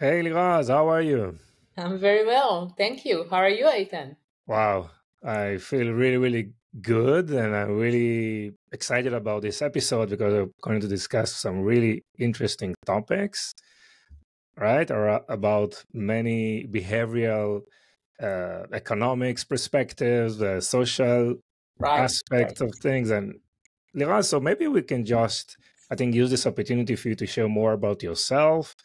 Hey, Liraz, how are you? I'm very well. Thank you. How are you, Eitan? Wow. I feel really, really good. And I'm really excited about this episode because we're going to discuss some really interesting topics, right? Or about many behavioral economics perspectives, the social aspect of things. And Liraz, so maybe we can just, I think, use this opportunity for you to share more about yourself.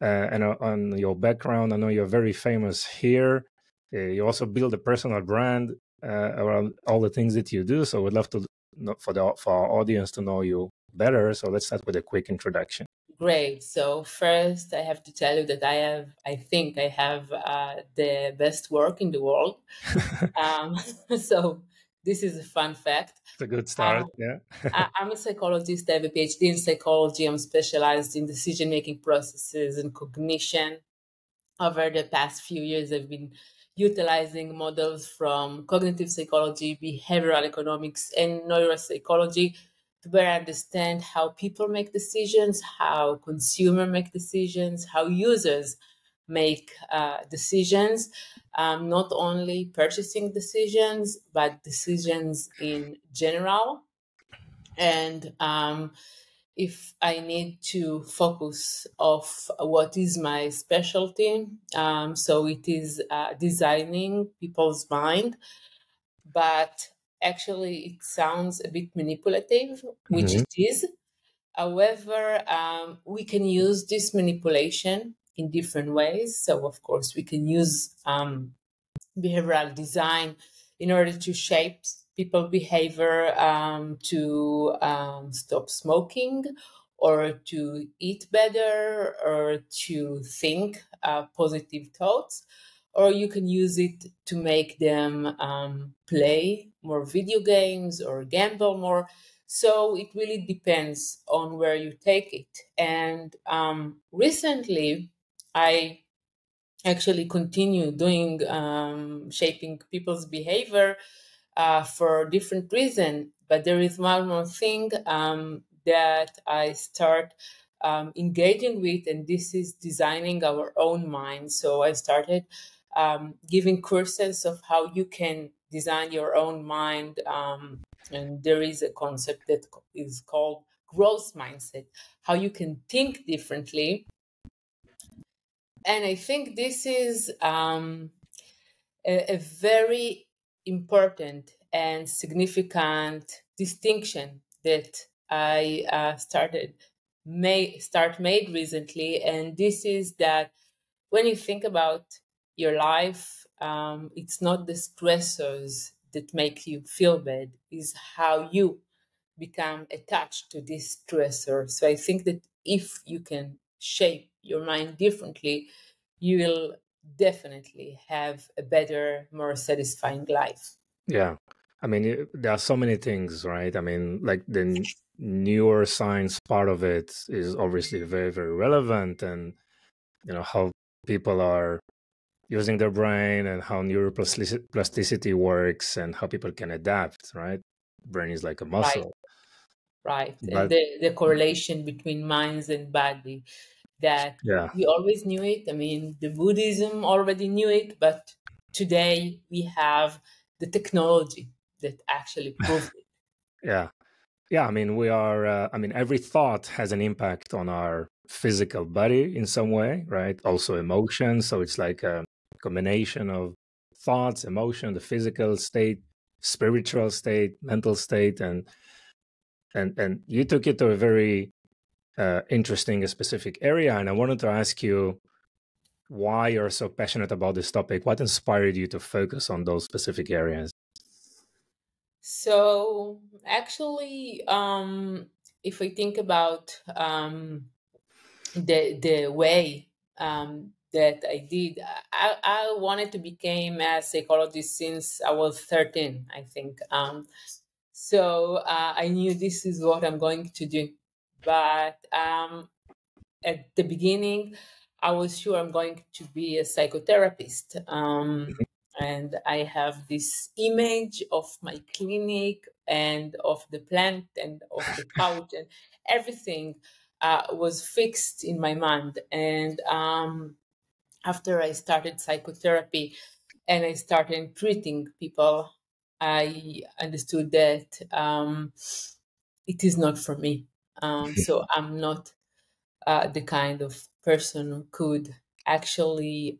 And on your background, I know you're very famous here. You also build a personal brand around all the things that you do. So we'd love to know, for our audience to know you better. So let's start with a quick introduction. Great. So first, I have to tell you that I think I have the best work in the world. So this is a fun fact. It's a good start, yeah. I'm a psychologist. I have a PhD in psychology. I'm specialized in decision-making processes and cognition. Over the past few years, I've been utilizing models from cognitive psychology, behavioral economics, and neuropsychology to better understand how people make decisions, how consumers make decisions, how users make decisions, not only purchasing decisions, but decisions in general. And if I need to focus off what is my specialty, so it is designing people's mind, but actually it sounds a bit manipulative, which it is. However, we can use this manipulation in different ways. So of course we can use behavioral design in order to shape people's behavior to stop smoking or to eat better or to think positive thoughts, or you can use it to make them play more video games or gamble more. So it really depends on where you take it. And recently, I actually continue doing shaping people's behavior for different reasons. But there is one more thing that I start engaging with, and this is designing our own mind. So I started giving courses of how you can design your own mind. And there is a concept that is called growth mindset, how you can think differently. And I think this is a very important and significant distinction that I made recently. And this is that when you think about your life, it's not the stressors that make you feel bad, is how you become attached to this stressor. So I think that if you can shape your mind differently, you will definitely have a better, more satisfying life. Yeah. I mean, there are so many things, right? I mean, like the neuroscience part of it is obviously very, very relevant, and, you know, how people are using their brain and how neuroplasticity works and how people can adapt, right? Brain is like a muscle. Right. But and the correlation between minds and body. That we always knew it. I mean, the Buddhism already knew it, but today we have the technology that actually proves it. Yeah. I mean, we are, I mean, every thought has an impact on our physical body in some way, right? Also emotion. So it's like a combination of thoughts, emotion, the physical state, spiritual state, mental state. And you took it to a very interesting, a specific area. And I wanted to ask you why you're so passionate about this topic. What inspired you to focus on those specific areas? So actually, if I think about the way that I did, I wanted to become a psychologist since I was 13, I think. So I knew this is what I'm going to do. But at the beginning, I was sure I'm going to be a psychotherapist. And I have this image of my clinic and of the plant and of the couch and everything was fixed in my mind. And after I started psychotherapy and I started treating people, I understood that it is not for me. So I'm not the kind of person who could actually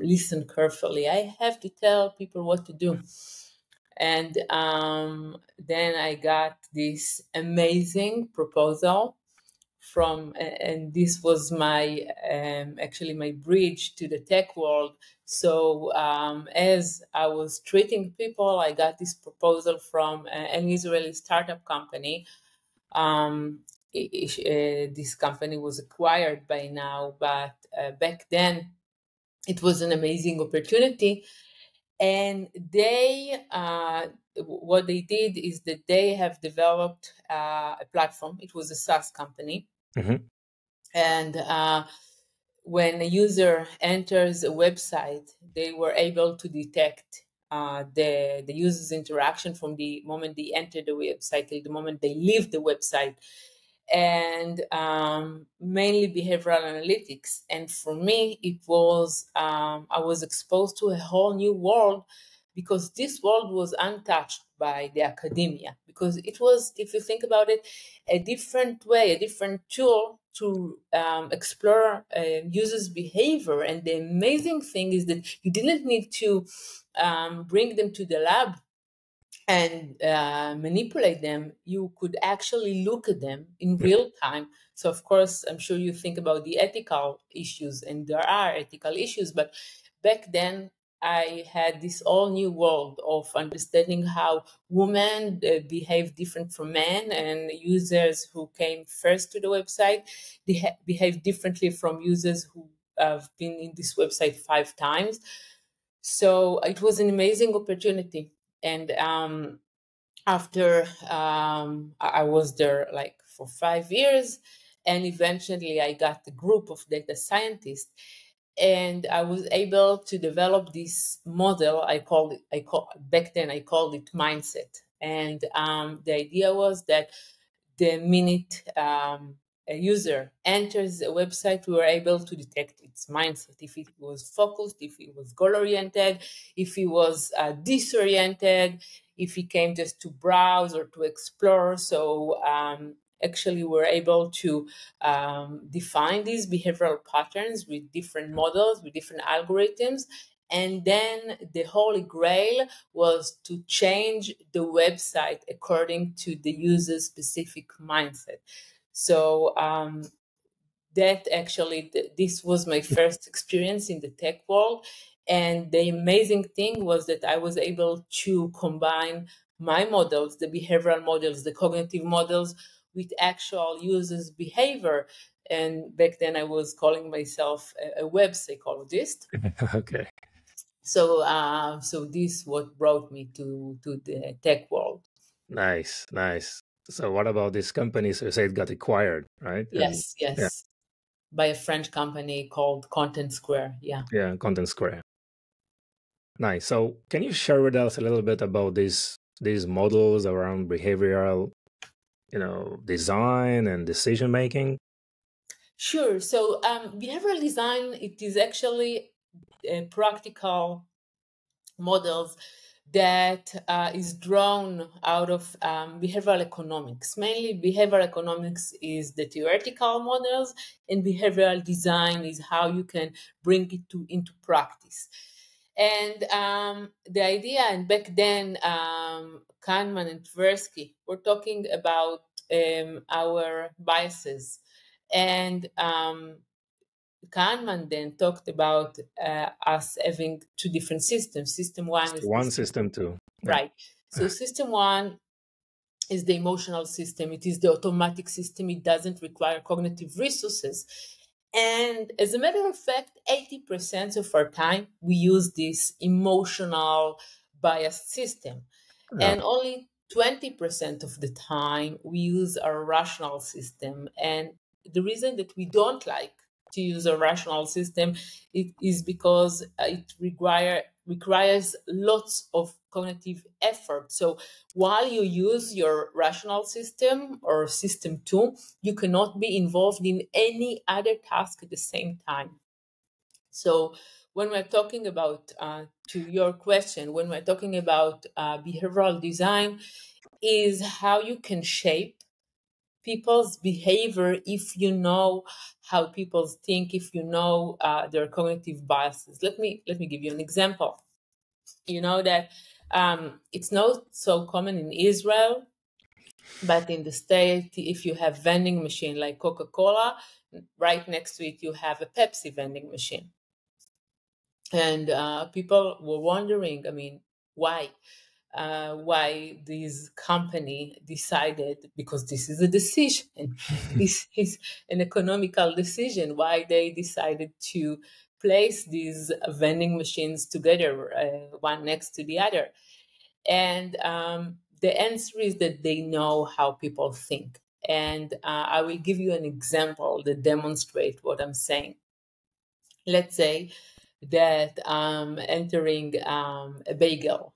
listen carefully. I have to tell people what to do. And then I got this amazing proposal from, and this was my, actually my bridge to the tech world. So as I was treating people, I got this proposal from an Israeli startup company. This company was acquired by now, but back then it was an amazing opportunity. And they, what they did is that they have developed a platform. It was a SaaS company. Mm-hmm. And when a user enters a website, they were able to detect the user's interaction from the moment they entered the website till the moment they leave the website, and mainly behavioral analytics. And for me, it was, I was exposed to a whole new world, because this world was untouched by the academia, because it was, if you think about it, a different way, a different tool to explore users' behavior. And the amazing thing is that you didn't need to bring them to the lab and manipulate them. You could actually look at them in real time. So, of course, I'm sure you think about the ethical issues, and there are ethical issues, but back then I had this all new world of understanding how women behave different from men, and users who came first to the website, they behave differently from users who have been in this website 5 times. So it was an amazing opportunity. And after I was there like for 5 years, and eventually I got the group of data scientists, and I was able to develop this model. Back then I called it mindset. And the idea was that the minute a user enters a website, we were able to detect its mindset. If it was focused, if it was goal-oriented, if it was disoriented, if he came just to browse or to explore. So actually we're able to define these behavioral patterns with different models, with different algorithms. And then the holy grail was to change the website according to the user's specific mindset. So that actually, this was my first experience in the tech world. And the amazing thing was that I was able to combine my models, the behavioral models, the cognitive models, with actual users' behavior. And back then I was calling myself a web psychologist. Okay. So so this what brought me to the tech world. Nice, nice. So what about this company? So you say it got acquired, right? Yes, yes. Yeah. By a French company called Content Square. Yeah. Yeah, Content Square. Nice. So can you share with us a little bit about these models around behavioral, you know, design and decision making? Sure. So behavioral design, it is actually practical models that is drawn out of behavioral economics. Mainly behavioral economics is the theoretical models, and behavioral design is how you can bring it into practice. And the idea, and back then, Kahneman and Tversky were talking about our biases. And Kahneman then talked about us having two different systems. System one is one, system two. Yeah. Right. So system one is the emotional system. It is the automatic system. It doesn't require cognitive resources. And as a matter of fact, 80% of our time, we use this emotional biased system. Yeah. And only 20% of the time, we use our rational system. And the reason that we don't like to use a rational system, it is because it require requires lots of cognitive effort. So while you use your rational system or system 2, you cannot be involved in any other task at the same time. So when we're talking about, to your question, when we're talking about behavioral design, is how you can shape people's behavior if you know how people think, if you know their cognitive biases. Let me give you an example. You know that it's not so common in Israel, but in the States, if you have vending machine like Coca-Cola, right next to it you have a Pepsi vending machine. And people were wondering, I mean, why this company decided, because this is a decision, this is an economical decision, why they decided to place these vending machines together, one next to the other. And the answer is that they know how people think. And I will give you an example that demonstrates what I'm saying. Let's say that I'm entering a bagel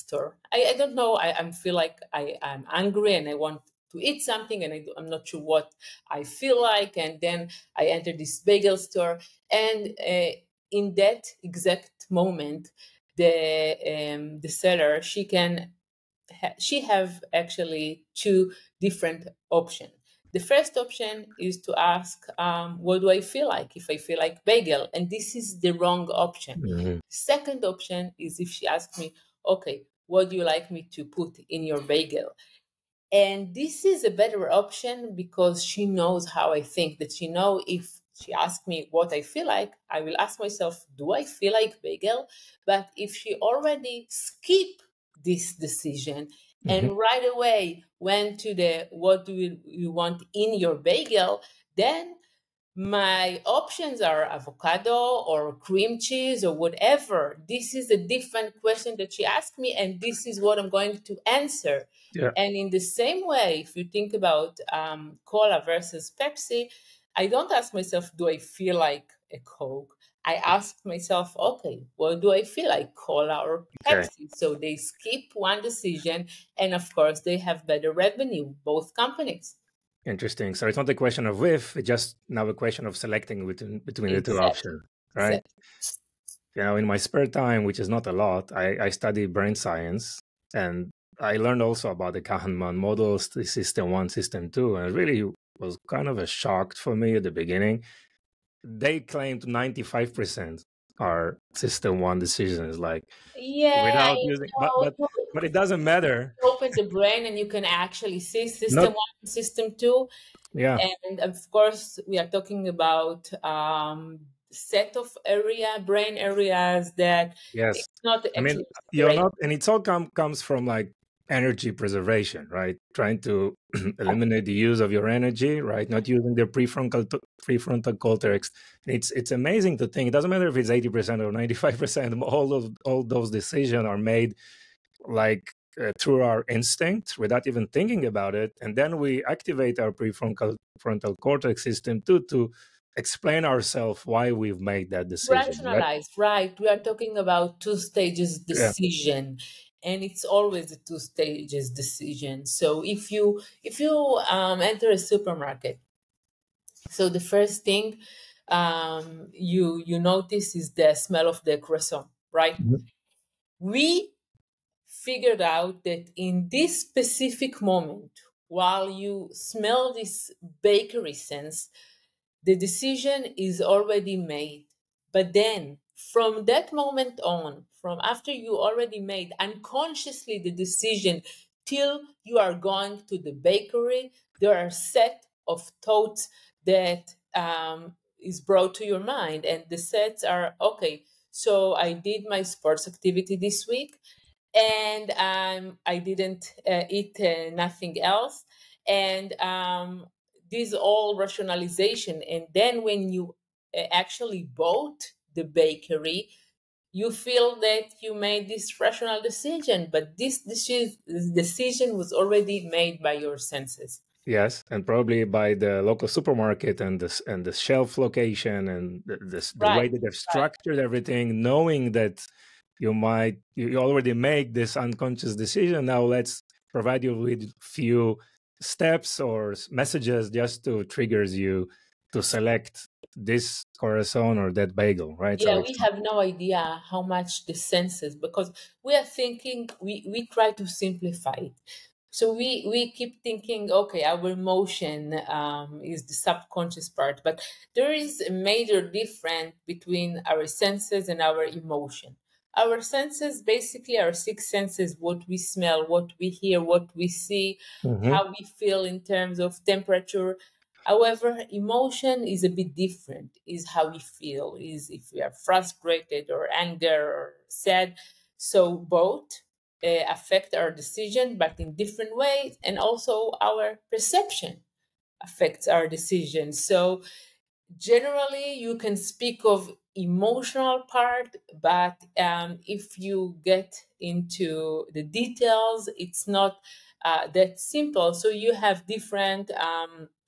store. I don't know. I feel like I'm hungry and I want to eat something, and I'm not sure what I feel like. And then I enter this bagel store, and in that exact moment, the seller, she have actually two different options. The first option is to ask, what do I feel like, if I feel like bagel? And this is the wrong option. Mm-hmm. Second option is if she asks me, okay, what do you like me to put in your bagel? And this is a better option because she knows how I think, that she knows if she asks me what I feel like, I will ask myself, do I feel like bagel? But if she already skipped this decision, mm-hmm. and right away went to the what do you want in your bagel, then my options are avocado or cream cheese or whatever. This is a different question that she asked me, and this is what I'm going to answer. Yeah. And in the same way, if you think about cola versus Pepsi, I don't ask myself, do I feel like a Coke? I ask myself, okay, well, do I feel like cola or Pepsi? Okay. So they skip one decision, and of course, they have better revenue, both companies. Interesting. So it's not a question of if, it's just now a question of selecting between exactly. the two options, right? Exactly. You know, in my spare time, which is not a lot, I study brain science, and I learned also about the Kahneman models, the system 1, system 2, and it really was kind of a shock for me at the beginning. They claimed 95% are system 1 decisions, like without using, but it doesn't matter. Open the brain and you can actually see system 1, system 2. Yeah. And of course, we are talking about set of brain areas that it's not. I mean, you're not, and it's all comes from like energy preservation, right? Trying to eliminate the use of your energy, right? Not using the prefrontal cortex. It's amazing to think. It doesn't matter if it's 80% or 95%. All those decisions are made like through our instinct without even thinking about it, and then we activate our prefrontal cortex system to explain ourselves why we've made that decision. Rationalize, right? We are talking about two stages decision. Yeah. And it's always a two stages decision. So if you enter a supermarket, so the first thing you notice is the smell of the croissant, right? Mm-hmm. We figured out that in this specific moment, while you smell this bakery scent, the decision is already made. But then from that moment on, from after you already made unconsciously the decision till you are going to the bakery, there are a set of thoughts that is brought to your mind. And the sets are, okay, so I did my sports activity this week, and I didn't eat nothing else. And these all rationalization. And then when you actually bought the bakery, you feel that you made this rational decision, but this decision was already made by your senses. Yes, and probably by the local supermarket and the shelf location and the way that they've structured everything, knowing that you already make this unconscious decision. Now let's provide you with a few steps or messages just to trigger you to select this croissant or that bagel, right? Yeah, so we have no idea how much the senses, because we are thinking, we try to simplify it. So we keep thinking, okay, our emotion is the subconscious part, but there is a major difference between our senses and our emotion. Our senses, basically our six senses, what we smell, what we hear, what we see, how we feel in terms of temperature. However, emotion is a bit different, is how we feel, is if we are frustrated or anger or sad. So both affect our decision, but in different ways, and also our perception affects our decision. So generally, you can speak of emotional part, but if you get into the details, it's not that simple. So you have different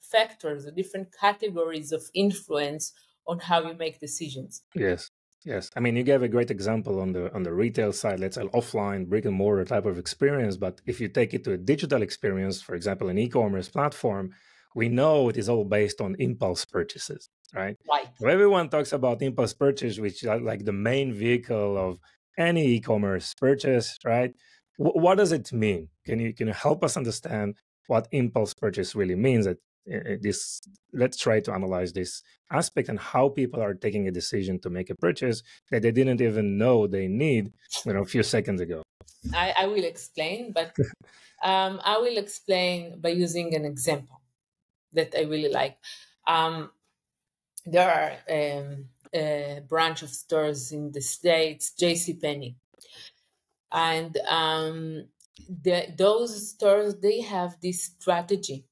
factors or different categories of influence on how you make decisions. Yes. Yes. I mean, you gave a great example on the retail side, let's say offline, brick and mortar type of experience. But if you take it to a digital experience, for example, an e-commerce platform, we know it is all based on impulse purchases, right? Right. So everyone talks about impulse purchase, which is like the main vehicle of any e-commerce purchase, right? What does it mean? Can you help us understand what impulse purchase really means? Let's try to analyze this aspect and how people are taking a decision to make a purchase that they didn't even know they need, a few seconds ago. I will explain, but I will explain by using an example that I really like. There are a branch of stores in the States, JCPenney, and those stores, they have this strategy.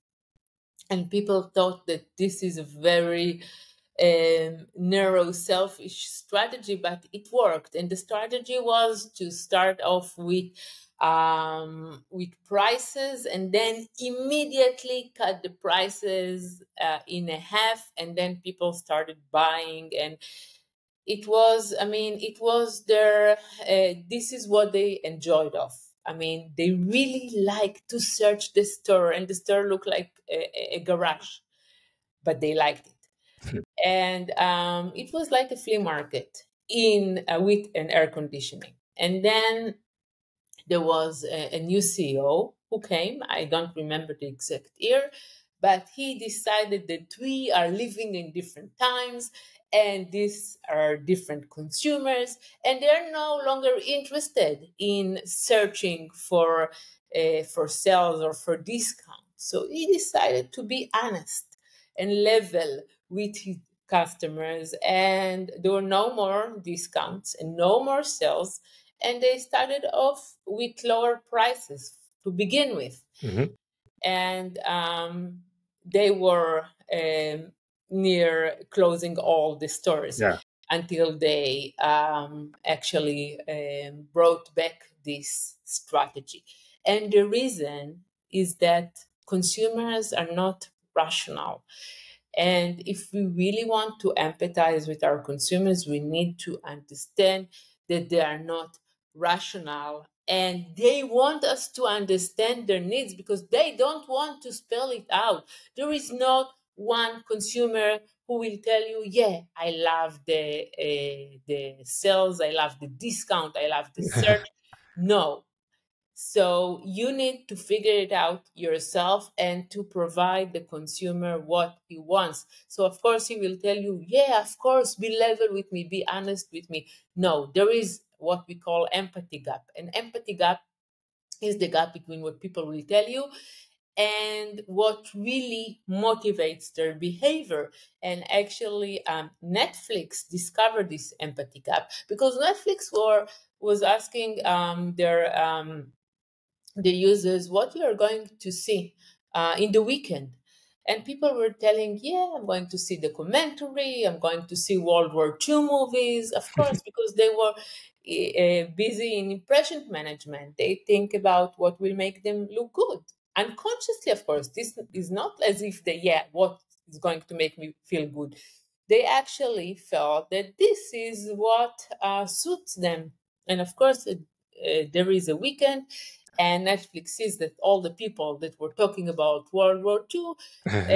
And people thought that this is a very narrow, selfish strategy, but it worked. And the strategy was to start off with prices and then immediately cut the prices in half. And then people started buying. And it was, their, this is what they enjoyed of. They really like to search the store, and the store looked like a garage, but they liked it. And it was like a flea market with an air conditioning. And then there was a new CEO who came. I don't remember the exact year, but he decided that we are living in different times, and these are different consumers, and they're no longer interested in searching for sales or for discounts. So he decided to be honest and level with his customers, and there were no more discounts and no more sales, and they started off with lower prices to begin with. And they were near closing all the stores until they actually brought back this strategy. And the reason is that consumers are not rational. And if we really want to empathize with our consumers, we need to understand that they are not rational, and they want us to understand their needs because they don't want to spell it out. There is no one consumer who will tell you, yeah, I love the sales, I love the discount, I love the search. No. So you need to figure it out yourself and to provide the consumer what he wants. So of course he will tell you, yeah, of course, be level with me, be honest with me. No, there is what we call empathy gap. An empathy gap is the gap between what people will tell you and what really motivates their behavior. And actually, Netflix discovered this empathy gap because Netflix was asking the users what you are going to see in the weekend. And people were telling, yeah, I'm going to see documentary, I'm going to see World War II movies, of course, because they were busy in impression management. They think about what will make them look good. Unconsciously, of course, this is not as if they, yeah, what is going to make me feel good. They actually felt that this is what suits them And of course, there is a weekend, and Netflix sees that all the people that were talking about World War II at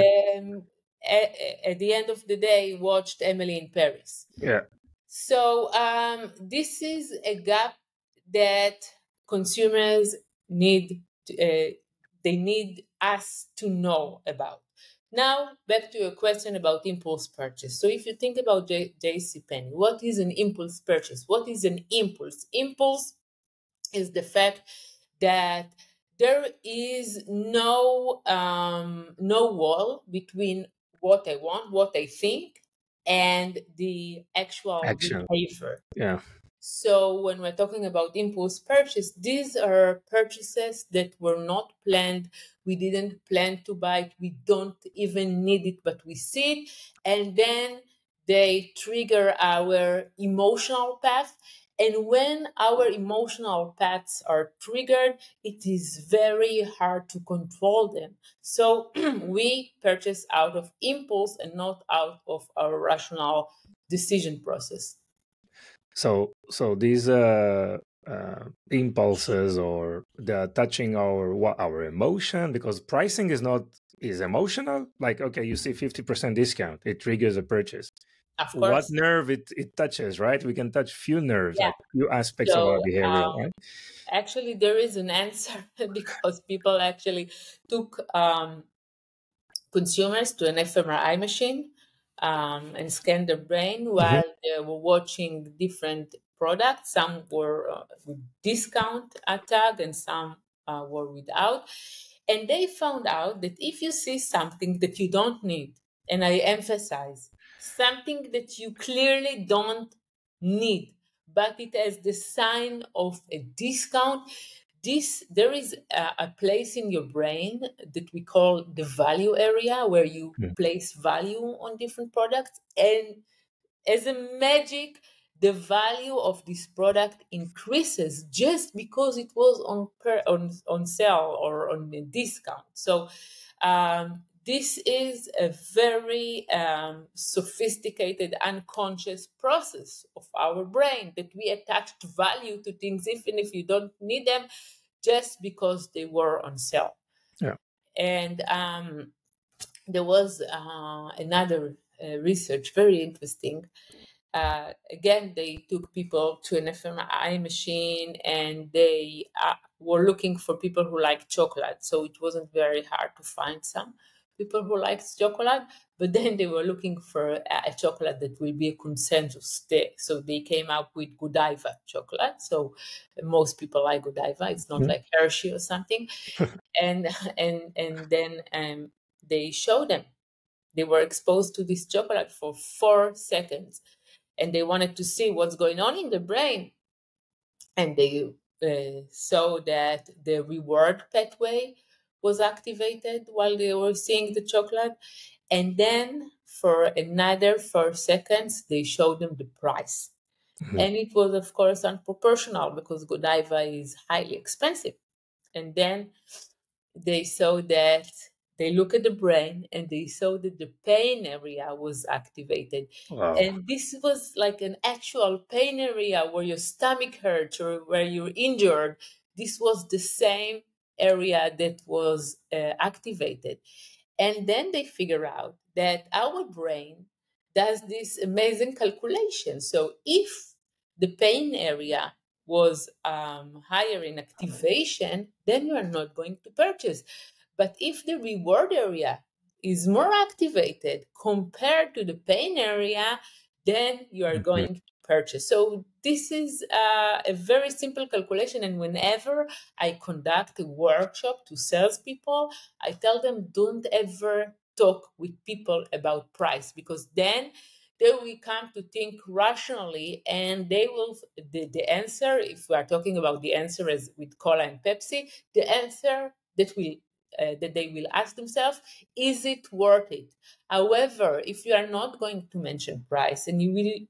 the end of the day watched Emily in Paris. Yeah. So this is a gap that consumers need to, they need us to know about. Now, back to your question about impulse purchase. So if you think about JCPenney, what is an impulse purchase? What is an impulse? Impulse is the fact that there is no wall between what I want, what I think, and the actual behavior. Yeah. So when we're talking about impulse purchase, these are purchases that were not planned. We didn't plan to buy it. We don't even need it, but we see it. And then they trigger our emotional path. And when our emotional paths are triggered, it is very hard to control them. So we purchase out of impulse and not out of our rational decision process. So these impulses, or they're touching our emotion, because pricing is emotional. Like, okay, you see 50% discount, it triggers a purchase. Of course. What nerve it touches, right? We can touch few nerves, yeah. Like few aspects of our behavior, right? Actually, there is an answer because people actually took consumers to an fMRI machine and scanned their brain while they were watching different products. Some were with discount tag and some were without. And they found out that if you see something that you don't need, and I emphasize, something that you clearly don't need, but it has the sign of a discount, there is a place in your brain that we call the value area, where you place value on different products. And as a magic, the value of this product increases just because it was on sale or on a discount. So this is a very sophisticated, unconscious process of our brain, that we attached value to things, even if you don't need them, just because they were on sale. Yeah. And there was another research, very interesting. Again, they took people to an fMRI machine, and they were looking for people who like chocolate. So it wasn't very hard to find some people who likes chocolate, but then they were looking for a chocolate that will be a consensus day. So they came up with Godiva chocolate. So most people like Godiva. It's not like Hershey or something. and then they showed them. They were exposed to this chocolate for 4 seconds, and they wanted to see what's going on in the brain. And they saw that the reward pathway was activated while they were seeing the chocolate. And then for another 4 seconds, they showed them the price. And it was, of course, unproportional, because Godiva is highly expensive. And then they saw that they look at the brain, and they saw that the pain area was activated. Wow. And this was like an actual pain area where your stomach hurts or where you're injured. This was the same area that was activated. And then they figure out that our brain does this amazing calculation. So if the pain area was higher in activation, then you are not going to purchase. But if the reward area is more activated compared to the pain area, then you are going to purchase. So this is a very simple calculation. And whenever I conduct a workshop to salespeople, I tell them, don't ever talk with people about price, because then they will come to think rationally, and they will, the answer, if we are talking about the answer as with cola and Pepsi, the answer that they will ask themselves, is it worth it? However, if you are not going to mention price, and you will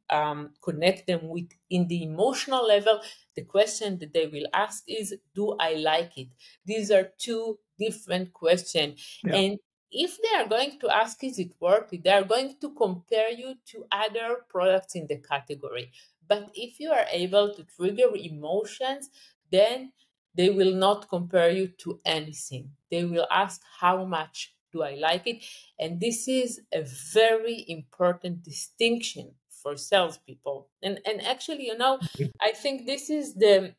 connect them with, in the emotional level, the question that they will ask is, do I like it? These are two different questions. Yeah. And if they are going to ask, is it worth it, they are going to compare you to other products in the category. But if you are able to trigger emotions, then they will not compare you to anything. They will ask, how much do I like it? And this is a very important distinction for salespeople. And actually, you know, I think this is the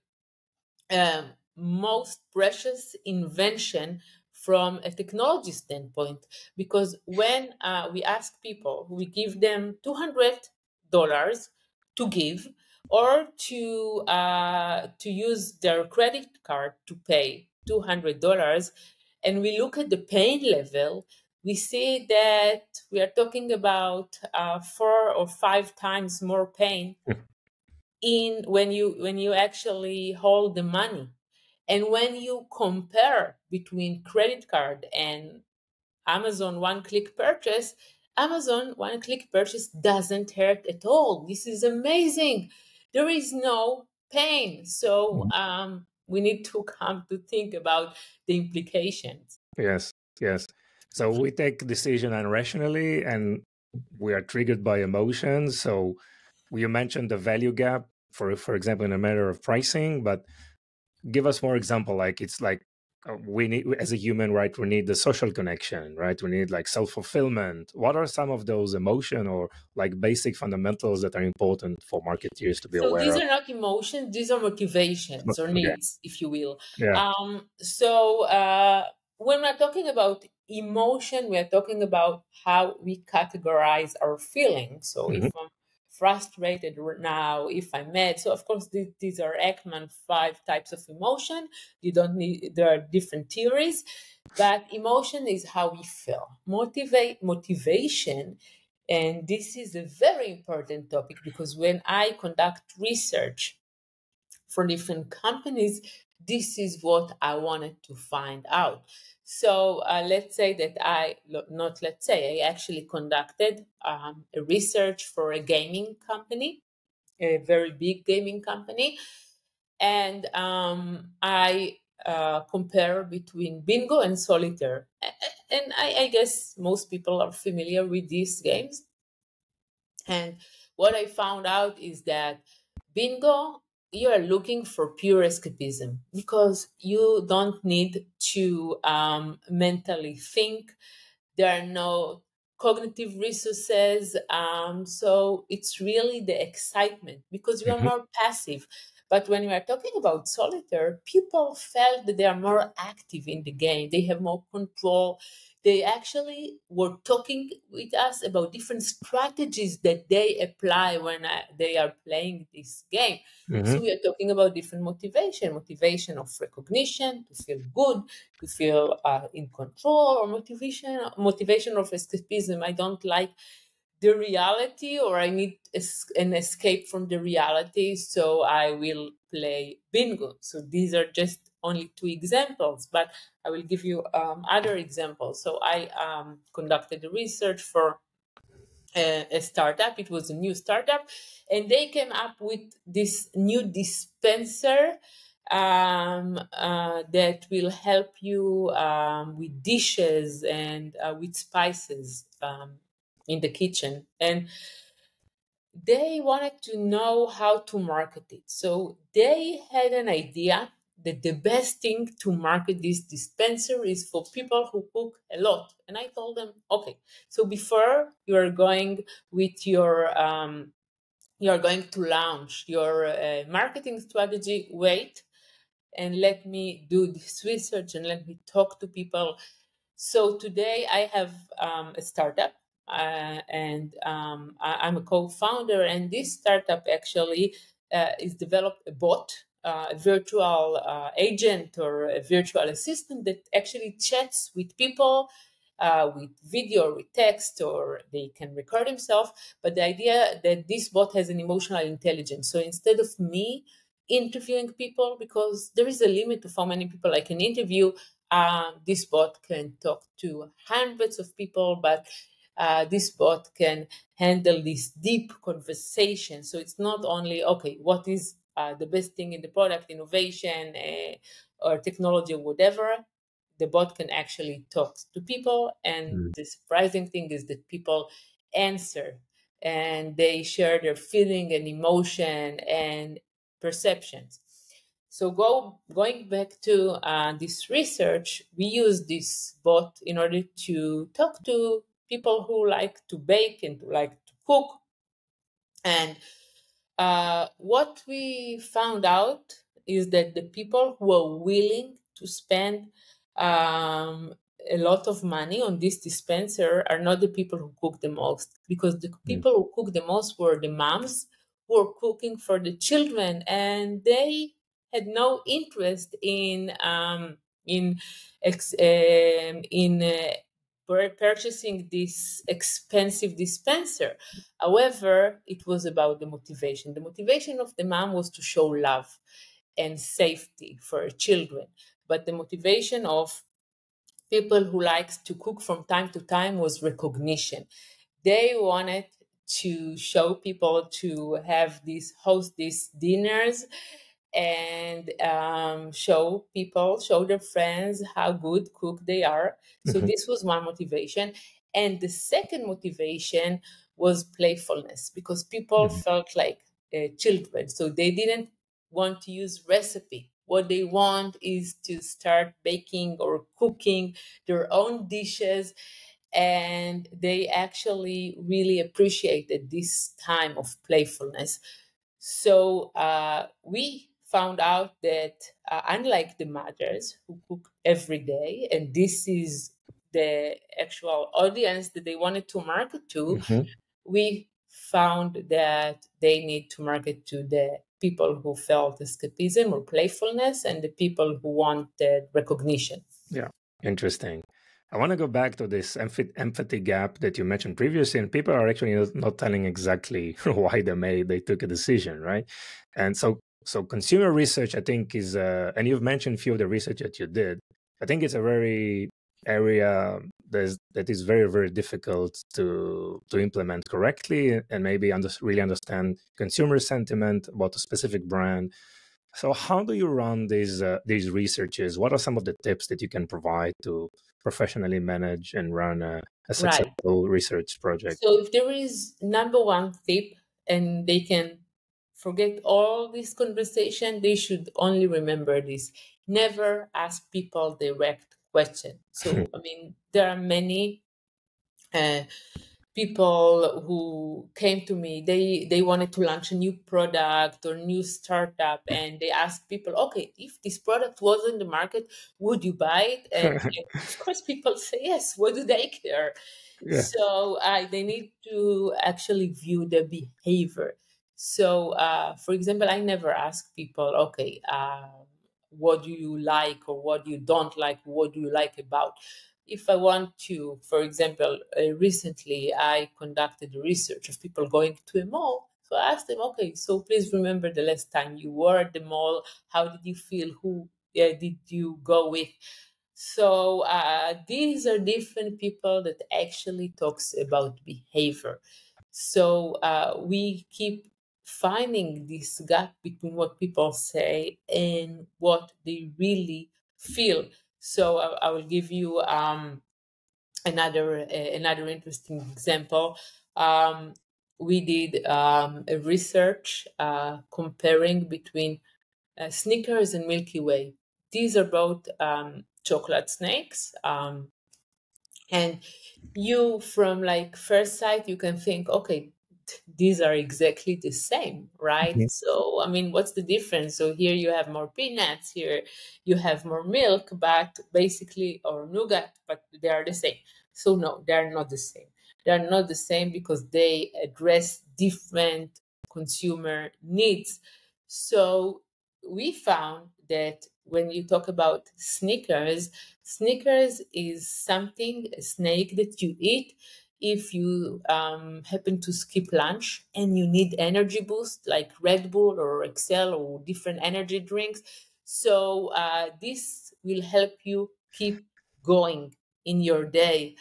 most precious invention from a technology standpoint, because when we ask people, we give them $200 to give or to use their credit card to pay $200, and we look at the pain level, we see that we are talking about 4 or 5 times more pain in when you actually hold the money. And when you compare between credit card and Amazon one-click purchase, Amazon one-click purchase doesn't hurt at all. This is amazing. There is no pain. So we need to come to think about the implications. Yes, yes. So we take decision irrationally, and we are triggered by emotions. So you mentioned the value gap, for example, in a matter of pricing, but give us more example. Like it's like we need, as a human, right? We need the social connection, right? We need like self-fulfillment. What are some of those emotion or like basic fundamentals that are important for marketeers to be aware of? So these are not emotions; these are motivations or needs, if you will. Yeah. When we're talking about emotion, we are talking about how we categorize our feelings. So if frustrated now, if I'm mad. So of course, these are Ekman 5 types of emotion. You don't need, there are different theories, but emotion is how we feel. Motivation, and this is a very important topic, because when I conduct research for different companies, this is what I wanted to find out. So let's say that I actually conducted a research for a gaming company, a very big gaming company. And I compare between bingo and solitaire. And I guess most people are familiar with these games. And what I found out is that bingo, you are looking for pure escapism, because you don't need to mentally think. There are no cognitive resources. So it's really the excitement, because you are more passive. But when we are talking about solitaire, people felt that they are more active in the game. They have more control. They actually were talking with us about different strategies that they apply when they are playing this game. So we are talking about different motivation of recognition, to feel good, to feel in control, or motivation of escapism. I don't like the reality, or I need an escape from the reality, so I will play bingo. So these are just only 2 examples, but I will give you other examples. So I conducted the research for a startup. It was a new startup, and they came up with this new dispenser that will help you with dishes and with spices in the kitchen, and they wanted to know how to market it. So they had an idea that the best thing to market this dispenser is for people who cook a lot. And I told them, okay, so before you are going with your you are going to launch your marketing strategy, wait and let me do this research and let me talk to people. So today I have a startup. I'm a co-founder, and this startup actually is developed a bot, a virtual agent or a virtual assistant that actually chats with people with video or with text, or they can record themselves. But the idea that this bot has an emotional intelligence. So instead of me interviewing people, because there is a limit to how many people I can interview, this bot can talk to hundreds of people, but this bot can handle this deep conversation. So it's not only, okay, what is the best thing in the product, innovation or technology or whatever. the bot can actually talk to people. And the surprising thing is that people answer and they share their feeling and emotion and perceptions. So going back to this research, we use this bot in order to talk to people who like to bake and who like to cook. And what we found out is that the people who are willing to spend a lot of money on this dispenser are not the people who cook the most, because the people who cook the most were the moms who were cooking for the children, and they had no interest in purchasing this expensive dispenser. However, it was about the motivation. The motivation of the mom was to show love and safety for her children. But the motivation of people who likes to cook from time to time was recognition. They wanted to show people to have these, host these dinners, and show their friends how good cook they are. So this was one motivation. And the second motivation was playfulness, because people felt like children. So they didn't want to use recipe. What they want is to start baking or cooking their own dishes. And they actually really appreciated this time of playfulness. So we found out that unlike the mothers who cook every day, and this is the actual audience that they wanted to market to, we found that they need to market to the people who felt escapism or playfulness and the people who wanted recognition. Yeah, interesting. I want to go back to this empathy gap that you mentioned previously, and people are actually not telling exactly why they took a decision, right? And so consumer research, I think, is, and you've mentioned a few of the research that you did. I think it's a very area that is very, very difficult to implement correctly and maybe really understand consumer sentiment about a specific brand. So how do you run these researches? What are some of the tips that you can provide to professionally manage and run a successful research project? So if there is number one tip, and they can forget all this conversation, they should only remember this. Never ask people direct questions. So, I mean, there are many people who came to me, they wanted to launch a new product or new startup, and they asked people, okay, if this product was in the market, would you buy it? And of course people say yes, what do they care? Yeah. So they need to actually view the behavior. So for example, I never ask people, okay, what do you like or what you don't like? What do you like about? If I want to, for example, recently I conducted research of people going to a mall. So I asked them, okay, so please remember the last time you were at the mall. How did you feel? Who did you go with? So these are different people that actually talks about behavior. So we keep finding this gap between what people say and what they really feel. So I will give you another interesting example. We did a research comparing between Snickers and Milky Way. These are both chocolate snacks. And you, from like first sight, you can think, okay, these are exactly the same, right? So, I mean, what's the difference? So here you have more peanuts, here you have more milk, but basically, or nougat, but they are the same. So no, they are not the same. They are not the same because they address different consumer needs. So we found that when you talk about Snickers, Snickers is something, a snake that you eat if you happen to skip lunch and you need energy boost like Red Bull or Excel or different energy drinks. So this will help you keep going in your day.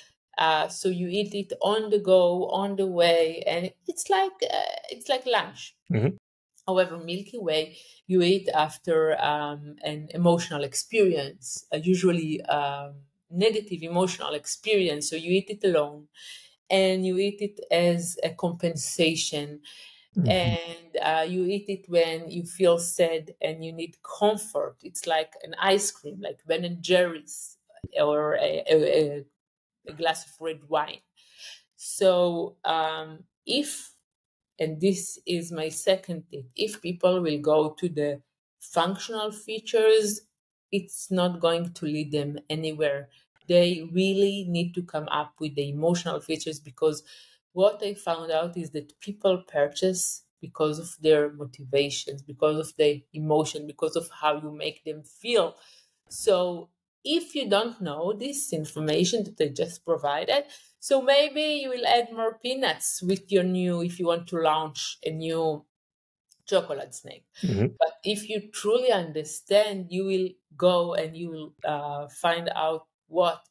So you eat it on the go, on the way, and it's like lunch. However, Milky Way, you eat after an emotional experience, usually negative emotional experience. So you eat it alone and you eat it as a compensation. Mm-hmm. And you eat it when you feel sad and you need comfort. It's like an ice cream, like Ben & Jerry's or a glass of red wine. So if, and this is my second tip, if people will go to the functional features, it's not going to lead them anywhere. They really need to come up with the emotional features, because what I found out is that people purchase because of their motivations, because of their emotion, because of how you make them feel. So if you don't know this information that I just provided, so maybe you will add more peanuts with your new, if you want to launch a new chocolate snack. Mm-hmm. But if you truly understand, you will go and you will find out what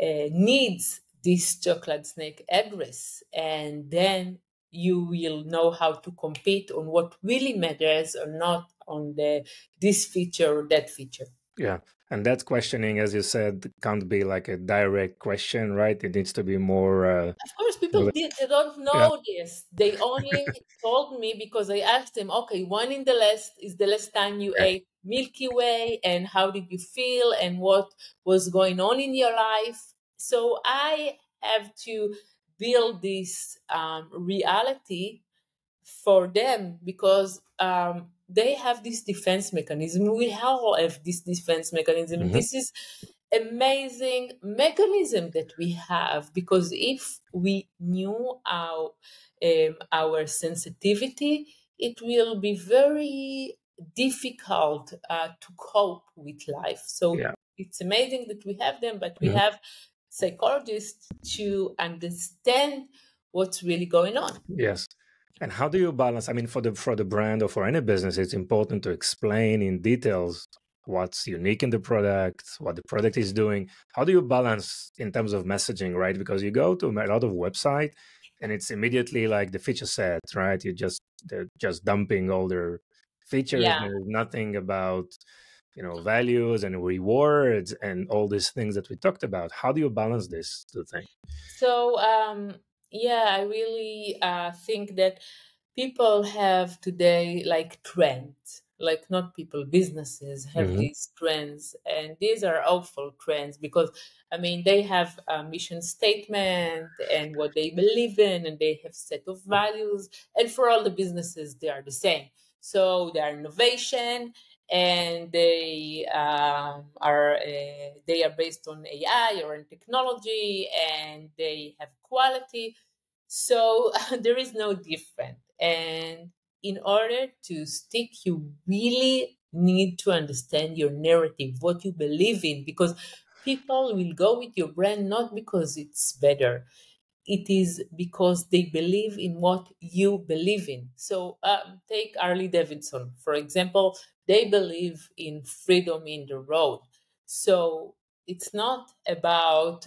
needs this chocolate snack address, and then you will know how to compete on what really matters or not on the this feature or that feature. Yeah. And that questioning, as you said, can't be like a direct question, right? It needs to be more... Of course, people they don't know this. They only told me because I asked them, okay, when in the last is the last time you ate Milky Way, and how did you feel, and what was going on in your life? So I have to build this reality for them, because... they have this defense mechanism. We all have this defense mechanism. Mm-hmm. This is amazing mechanism that we have, because if we knew our sensitivity, it will be very difficult to cope with life. So it's amazing that we have them, but we have psychologists to understand what's really going on. Yes. And how do you balance? I mean, for the brand or for any business, it's important to explain in details what's unique in the product, what the product is doing. How do you balance in terms of messaging, right? Because you go to a lot of websites and it's immediately like the feature set, right? They're just dumping all their features. Yeah. There's nothing about, you know, values and rewards and all these things that we talked about. How do you balance this two things? So, yeah, I really think that people have today like trends, like not people, businesses have these trends, and these are awful trends because, I mean, they have a mission statement and what they believe in, and they have set of values, and for all the businesses, they are the same. So they are innovation, and they are based on AI or in technology, and they have quality. So there is no difference. And in order to stick, you really need to understand your narrative, what you believe in, because people will go with your brand not because it's better. It is because they believe in what you believe in. So take Harley Davidson, for example. They believe in freedom in the road. So it's not about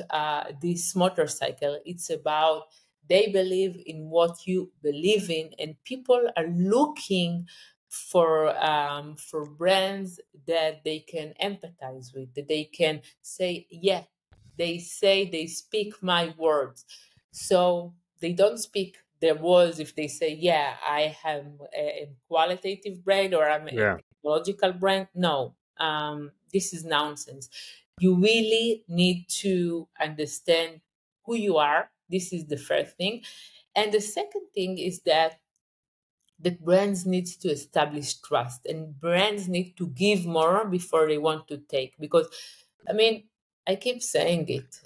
this motorcycle. It's about they believe in what you believe in. And people are looking for brands that they can empathize with, that they can say, yeah, they speak my words. So they don't speak their words if they say, yeah, I have a qualitative brand or I'm a logical brand. No, this is nonsense. You really need to understand who you are. This is the first thing. And the second thing is that the brands need to establish trust, and brands need to give more before they want to take. Because, I mean, I keep saying it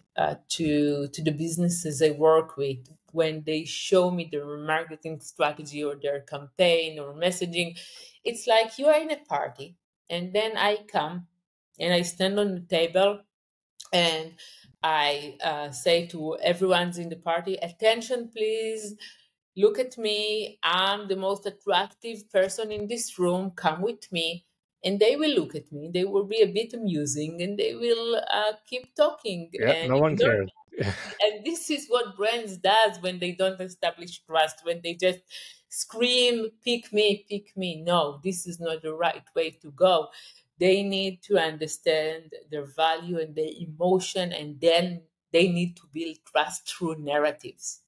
to the businesses I work with. When they show me their marketing strategy or their campaign or messaging, it's like you are in a party, and then I come and I stand on the table and I say to everyone's in the party, attention, please, look at me. I'm the most attractive person in this room. Come with me. And they will look at me. They will be a bit amusing, and they will keep talking. Yeah, no one cares. And this is what brands does when they don't establish trust, when they just scream, pick me. No, this is not the right way to go. They need to understand their value and their emotion, and then they need to build trust through narratives.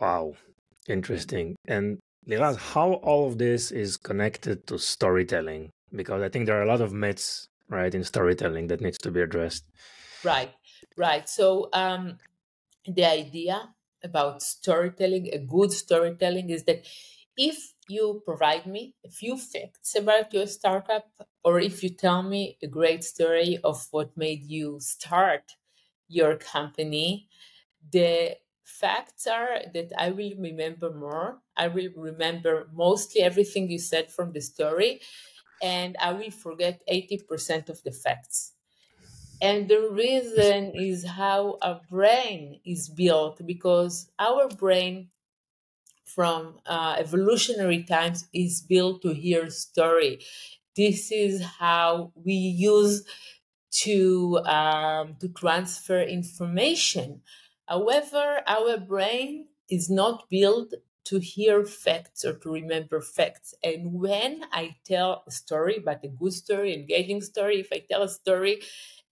Wow, interesting. And Liraz, how all of this is connected to storytelling? Because I think there are a lot of myths, right, in storytelling that needs to be addressed. Right, right. So the idea about storytelling, a good storytelling, is that if you provide me a few facts about your startup, or if you tell me a great story of what made you start your company, the facts are that I will remember more. I will remember mostly everything you said from the story, and I will forget 80% of the facts. And the reason is how our brain is built, because our brain from evolutionary times is built to hear story. This is how we use to transfer information. However, our brain is not built to hear facts or to remember facts. And when I tell a story, but a good story, engaging story, if I tell a story,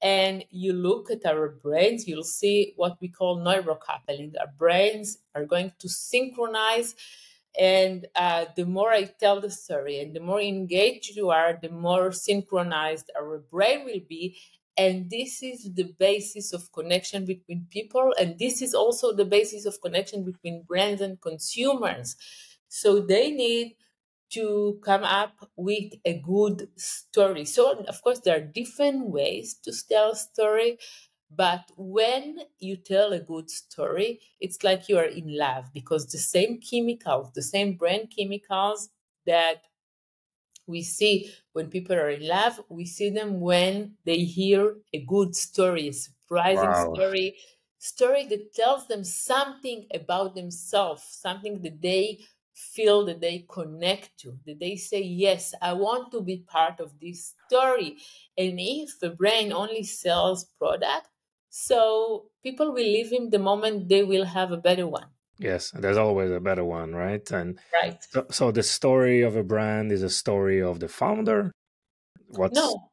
and you look at our brains, you'll see what we call neurocoupling. Our brains are going to synchronize. And the more I tell the story and the more engaged you are, the more synchronized our brain will be. And this is the basis of connection between people. And this is also the basis of connection between brands and consumers. So they need to come up with a good story. So, of course, there are different ways to tell a story. But when you tell a good story, it's like you are in love, because the same chemicals, the same brain chemicals that we see when people are in love, we see them when they hear a good story, a surprising story that tells them something about themselves, something that they feel that they connect to, that they say, yes, I want to be part of this story. And if the brain only sells product, so people will leave him the moment they will have a better one. Yes, there's always a better one, right? And right. So the story of a brand is a story of the founder? No,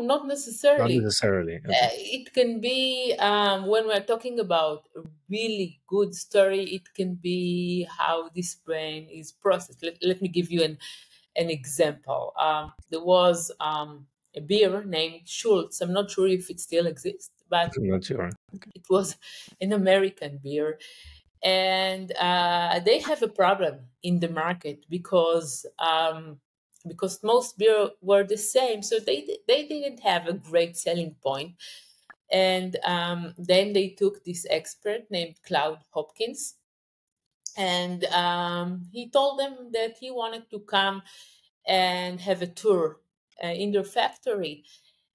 not necessarily. Not necessarily. Okay. It can be, when we're talking about a really good story, it can be how this brain is processed. Let me give you an example. There was a beer named Schultz. I'm not sure if it still exists, but I'm not sure. Okay. It was an American beer. And they have a problem in the market because most beer were the same, so they didn't have a great selling point. And then they took this expert named Claude Hopkins, and he told them that he wanted to come and have a tour in their factory.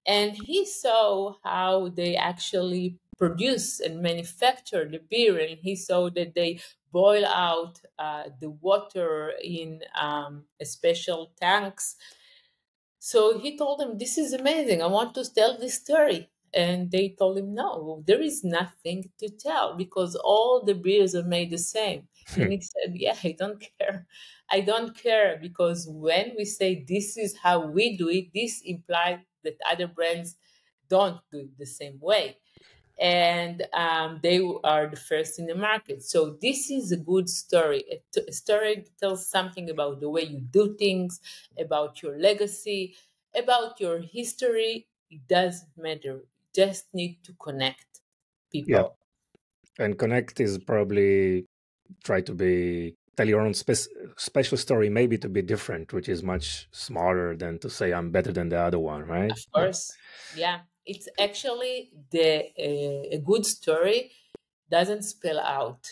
And he saw how they actually produce and manufacture the beer, and he saw that they boil out the water in special tanks. So he told them, this is amazing, I want to tell this story. And they told him, no, there is nothing to tell because all the beers are made the same. And he said, yeah, I don't care. I don't care, because when we say this is how we do it, this implies that other brands don't do it the same way. And they are the first in the market. So this is a good story. A story that tells something about the way you do things, about your legacy, about your history. It doesn't matter. You just need to connect people. Yeah. And connect is probably try to be, tell your own special story, maybe to be different, which is much smarter than to say I'm better than the other one, right? Of course, yeah. It's actually a good story doesn't spell out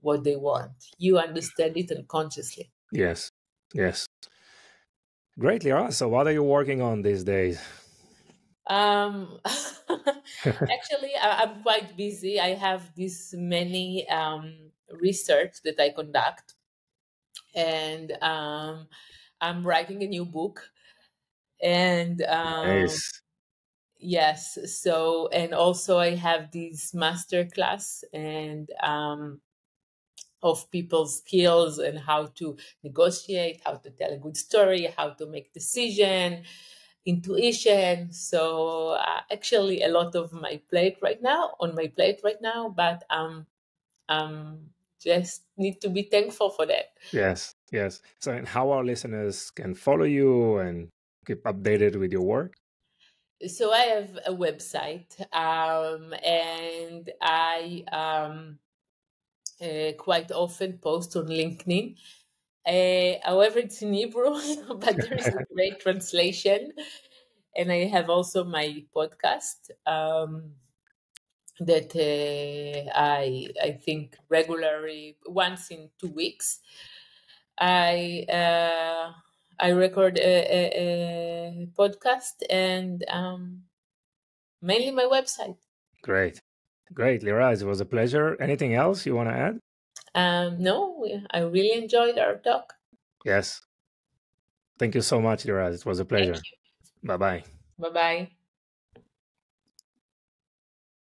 what they want. You understand it unconsciously. Yes, yes. Great, Liraz. So what are you working on these days? Actually, I'm quite busy. I have this many research that I conduct. And I'm writing a new book. And nice. Yes. So, and also I have this master class, and of people's skills and how to negotiate, how to tell a good story, how to make decision, intuition. So actually a lot of my plate right now, but just need to be thankful for that. Yes, yes. So and how our listeners can follow you and keep updated with your work? So I have a website and I quite often post on LinkedIn. However, it's in Hebrew, but there is a great translation. And I have also my podcast that I think regularly, once in 2 weeks, I record a podcast and mainly my website. Great. Great, Liraz, it was a pleasure. Anything else you want to add? No, I really enjoyed our talk. Yes. Thank you so much, Liraz. It was a pleasure. Bye-bye. Bye-bye.